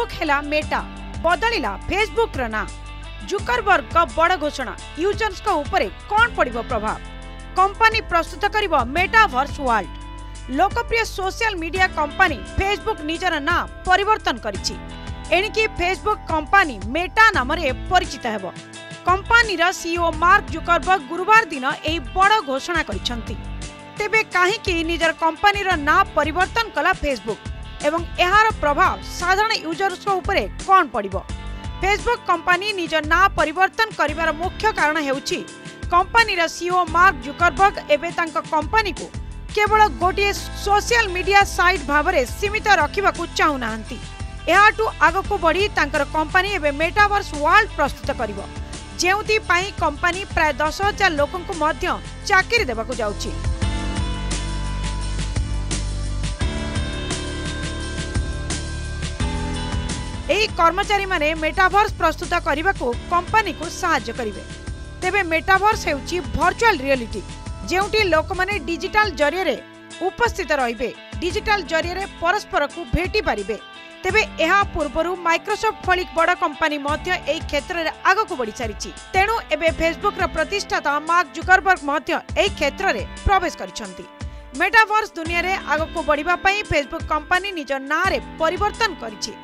Facebook हेला Meta बदलिला Facebook रना जुकरबर्ग का बड़ घोषणा यूजर्स का ऊपर कौन पड़ो प्रभाव। कंपनी प्रस्तुत करिव मेटावर्स वर्ल्ड। लोकप्रिय सोशल मीडिया कंपनी फेसबुक निजर ना परिवर्तन करिछि। एणिकी फेसबुक कंपनी मेटा नाम परिचित हेबो। कंपनी रा सीईओ मार्क जुकरबर्ग गुरुवार दिन एही बड़ घोषणा करिसंती। तेबे काहेकि निजर कंपनी रा ना परिवर्तन कला फेसबुक एवं एहार प्रभाव साधारण यूजर्स ऊपर कौन पड़िबो। फेसबुक कंपनी निजर ना परिवर्तन करिवार मुख्य कारण हेउछि कंपनी रा सीईओ मार्क जुकरबर्ग एबे तांका कंपनी को केवल गोटे सोशल मीडिया साइट भावरे सीमित रखिबा को चाहू नाहंती। एहाटू आगको बढ़ी तांकर कंपनी एबे मेटावर्स वर्ल्ड प्रस्तुत करिवो, जेउती पाई कंपनी प्राय 10,000 लोकन को मध्य चाकरी देबा को जाउची। एई कर्मचारी माने मेटावर्स प्रस्तुत करिबा को कंपनी को सहायता करिवे। तेबे मेटावर्स हेउची वर्चुअल रियलिटी, जेउटी लोकमाने डिजिटल जरिया रे उपस्थित रहिबे, डिजिटल जरिया रे परस्पर को भेटी पारिबे। तेबे एहा पूर्वरु माइक्रोसॉफ्ट भली बड़ कंपनी मध्ये एई क्षेत्र रे आगो को बढ़ी सारिछि। तेणु एबे फेसबुक रा प्रतिष्ठाता मार्क जुकरबर्ग मध्ये एई क्षेत्र रे प्रवेश करिसंती। मेटावर्स दुनिया रे आगो को बढ़िबा पई फेसबुक कंपनी निज ना रे परिवर्तन करिछि।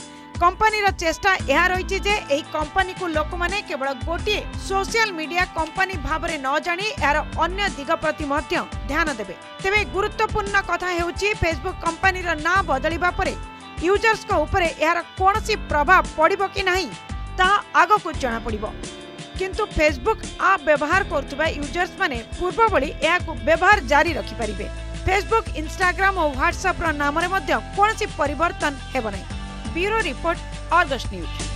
कंपनी रा चेष्टा यह रही जे एही कंपनी को लोक माने केवल गोटे सोशल मीडिया कंपनी भावरे न जानी यार अन्य दिग प्रति मध्य ध्यान देबे। तेबे गुरुत्वपूर्ण कथा हेउची फेसबुक कंपनी रा ना बदलिबा परे यूजर्स को उपरे यार कोनसी प्रभाव पड़िबो कि नहीं ता आगो को जाना पड़िबो। किंतु फेसबुक आप व्यवहार करथुबा यूजर्स माने पूर्व भली या को व्यवहार जारी रखि परिबे। फेसबुक, इंस्टाग्राम और व्हाट्सएप रा नामरे मध्य कोनसी परिवर्तन हेबो नहीं। Bureau report, Argus news.